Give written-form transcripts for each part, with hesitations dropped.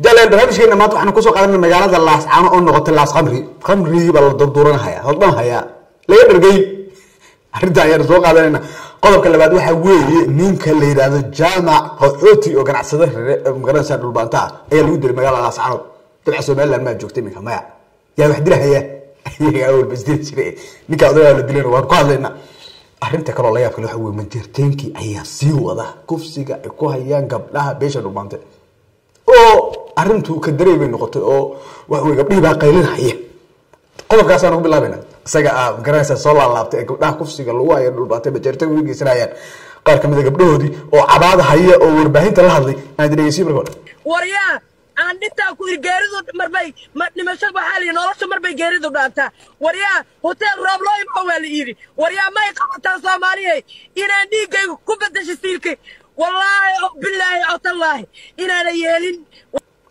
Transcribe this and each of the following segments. جلنا نحن شيء نماط وحنا كوسو قادم المجالات اللاس عام أو نقطة اللاس قمري قمري بالدوران هيا هضم هيا لا يرجع أردا يرزق هذا لنا قلب كل بعد واحد ويه نين كل هذا الجامع قوتي وقناع صدر مقرن سر البنتاع أي الود المجال اللاس عام تبحثوا ماله ما جوكتين منهم يا وحدة هيا هي أول بزديد شيء نكذا ولا دلنا وارقى لنا أنت كلا ليا كل حوي من ترتينكي أيه سيو هذا كوفسيجا إكوه يان قبلها بيش البنتاع أو أنتو كدري بالنقطة أو وقبلي بقى قليل هي قلنا كاسانو بالله بنا سجى جرانس الصلاة الله بتأكل لا كوفسي قالوا يا رب أنت بجرت ويجي سرايان قال كم إذا قبله دي أو عبادة هي أو ربحين تلاحظ دي نادري يسيب رجال وريا عندي تأكل جريدو مربي ما نمشي بحالي نلاش مربي جريدو دانتا وريا هوتيل رابلاي أول إيري وريا ما يقطع تسامريه إن عندي جاي كوبدش سيلكي والله بالله الله إن أنا يالين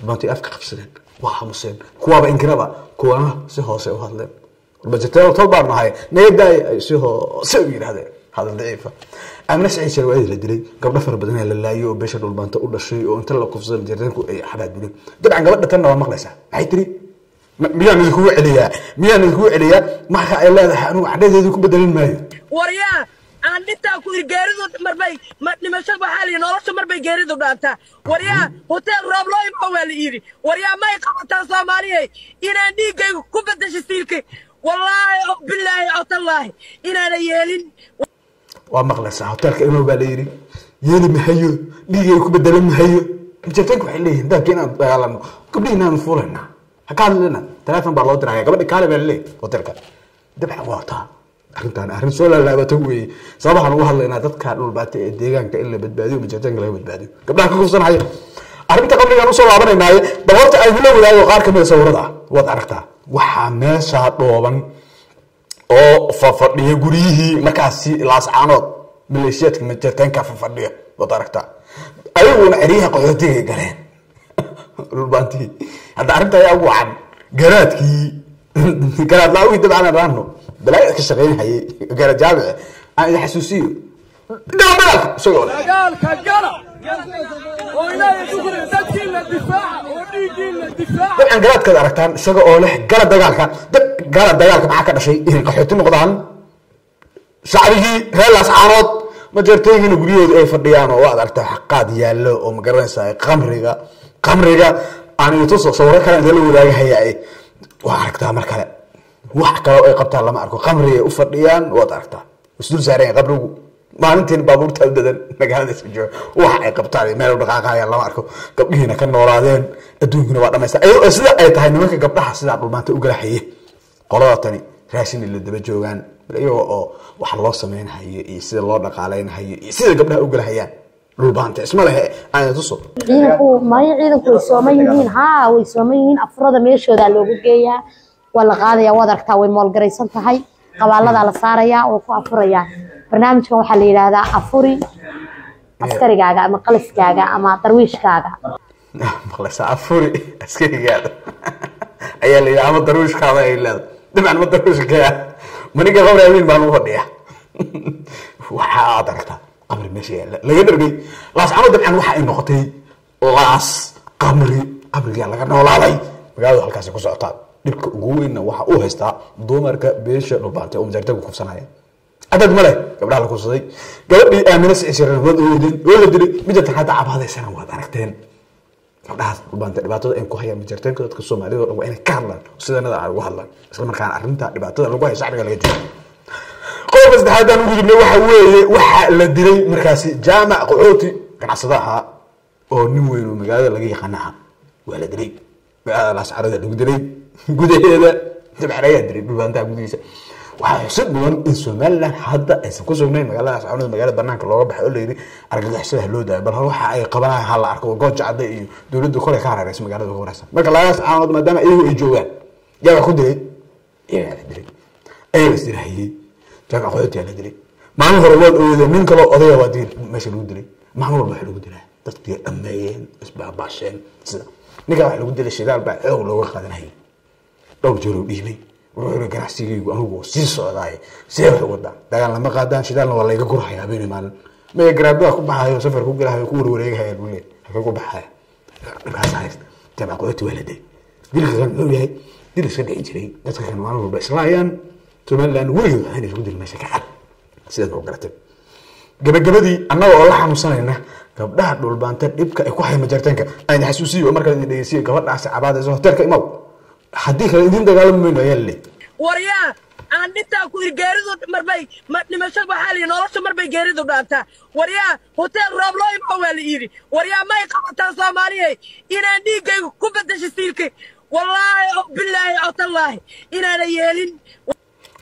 بنتي أفكر خفسين واحد مسلم كواب إنكرابا كواه سهو سهو هذا البجتة وطلبة معاي نيدا سهو سوي هذا ضعيفة أنا سعيش الوالد لدري قبل نفر بدنا للايو بشر والبنت أقول الشيء وأنت لو كفزل جردنكو أي حباد بدي طبعا قبل تنا ومغلسة عيتري ميان الكوع عليا ميان الكوع عليا ما خا إلا حنو عديد يكون بدل المايو وريا عندي تأكل جريدو مربي ما نمشي بحالي نلاش مربي جريدو دانتا وريا هوتيل رابلاي أول إيري وريا ما يقطع تسامريه إن عندي جاي كوبدش سيلكي والله بالله الله إن أنا يالين ومغلس هوتيل كأنه باليري يالي محيو ليه كوبدل محيو مشتاكوا حليه ده كنا بعلمه كبرينا نفورنا هكذا لنا ثلاثة برلو تراجع قبل كلام اللي هوتيل كده ده بعوضها أنتان أهرن سؤال الله بتوي صباحا وحلا إن تذكر البات ديجان كإلا بتباديو بجتان غير بتباديو قبلها كوكب صنعي أهرن تقبل أن وصل عبنا معي بقولت أيهلا ولا يقار كم يصورها وضع رختها وحماس هطوبا أو ففرديه جريه مكاسي لاس عناد ملشيات من جتان كففرديه وضع رختها أيوة عريها قيادتي جلين الباتي هذا أهرن أبو عن جراتكي كانت لا ويد أنا رانو بلاي كشغلين هي قرا جامعة أنا حسوسي قال سؤال قال طبعا قرات كذا أركتان سجى أولح قرا دجالك قرا دجالك معك هذا شيء إن قحيتين وقضان شعري هلا سعرات ما جرتين وقرية أي فرديانو واحد أركتان حقاد يالله ومقرن ساي قمريجا أنا يتصل صورة كان يقول ولا هي أي وأركتها مركلة وحكاوا أي قبطة لما أركو قمري وفرديان وأركتها وسدول زارين قبله ما أنتين بابور تلددن مجال ديس الجو وحكاوا قبطة لي ما لو دقاقة يلا ما أركو قبل هنا كنا ورادين الدنيا كنا وقت ما يست أيوة سلا أي تهيني ممكن قبلها سلا قبل ما تقول حيه قراراتني راسين اللي دبجوا عن أيوة وحلا سمين حيه يصير الله دقالين حيه يصير قبلها أقول حيان Dhulbahante isma lehe aana tuso ciidanku may ciidanku isma yihiin ha way isma yihiin afrada meeshooda loogu geeyaa waa la qaadaya wad aragtaa way mool garaysan tahay qabaalada la saaraya oo ku afuraya barnaamijkan waxa la yiraahdaa afuri askarigaaga ama qaliskaaga ama darwiishkaaga maqlasa afuri askarigaaga ayaa la yiraahdaa darwiishkaaga ay leedahay dabcan wad darwiishkaaga maniga qowraamin baan u fadhiyaa waxa aad aragtaa قمر ماشي لا يدري لاس عمود عن واحد النقطي لاس قمري قمري على قناه ولا علي قالوا هالكاس يكون سقطان ديك قوينا واحد وهستا دومرك بيش نوبانتي ومجرتك كفسنايا عدد ملك قبل على كوسدي قبل امنس عشر ولا دري مجت حتى عب هذا سنه وهذا عرفتين قبلها نوبانتي دباتو ان كو هي مجرتك دك سوماليد او ان كارلان سيده ندا ugu hadlan isla markaan arinta dhibaatada lagu hayso xariga laga jeeyo قوم استحادان وجبنا وحوي وح للدري مركز جامع قعوتي كان عصدها أو نموين ومجال لقي خناها ولا دري الأسعار هذا دري جودي هذا تبع ريا دري ببنتها جوديسة وحسب من السملة حتى كسرني مجال الأسعار مجال البنات الله ربح يقول لي أرجع حسه لودا بل هروح أي قبلها هلا أركو قط عدي دولد دخول كهرباء اسمه مجال دخول رسم مجال الأسعار ما دام إيه يجوان جاء خدري إيه ندري أي بس هي جاء خدري ندري ما هو فرقان إذا من كلا أضيع وادير ماشي ندري ما هو بحلو ندري تطبيق أمين أسبوع بعشان سنة نقع حلو ندري الشدار بعد أول لو خذنا هي لو جرب بيبي وروح كان حسيجي وأنو سيس وضعي سيف وضع ده لما قعدنا شدار والله يقول حيا بيني مال ما يقربوا أكو بحايا سفر كوب جرا يقول وريج هاي الولد أكو بحايا بس عايز تبع قوة ولدي دير السنة إنجلي نتكلم معه بس رايان تملن ويو هني جود المشاكل سيد وقرتب جبدي أنا والله حمصانينا قبلها دولبانتة يبقى كوحي مجرتينك أنا حسوسي ومركز ديسي قبل عشر عبادة زهر ترك إمام حديك الدين ده قال منه يلي وريا أنا نتا كوير جاريدو مربي ما نمشي بحالي نورش مربي جاريدو دانتا وريا هوتيل رابلوي أول إيري وريا ما يقطع سامانية إنا نيجي كوبة تشتيلك والله بالله أطلعه إنا نيالين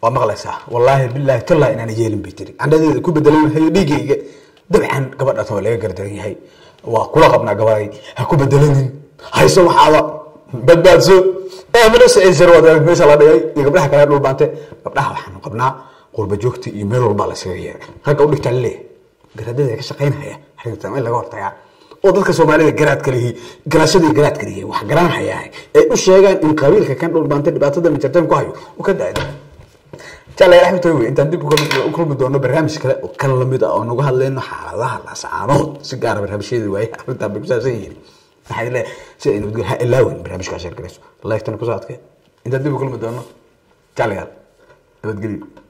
ومغلسة والله بالله طلع إنا نيالين بيتري عندنا كوب دليل هي بيجي دبعا قبل أطولة قدرني هاي وكل قبنا قبائي هكوب دليل هاي سمح على بدبازو أمرس إزروا ده مثل هذا يقبلها كلام لوبانته قبلها وحنا قبلنا قرب جوكت يمر البلا سرير هاك أقول لك تللي قراد ده كشقين هيا حين تعمل لقور طيع وضد كسومالي قراد كليه قراشدي قراد كليه وحجران هيا هاي إيش هيجان إن قبيل كان لوبانته بعتذر من جرتهم كهيو وكذا هذا تعال يا رحمة الله أنت عندي بقول بدونه برنامج كلا وكلام بيدا أو نقول هاللينا حالها لسعانات سجارة برنامج شيء وياه أنت بيجزا زين هاي لا شيء إنه بتقول هاي اللون برامج كاشر كريس الله يفتح نفوساتك أنت تدي بكل مدة أنا تعال يا بتقولي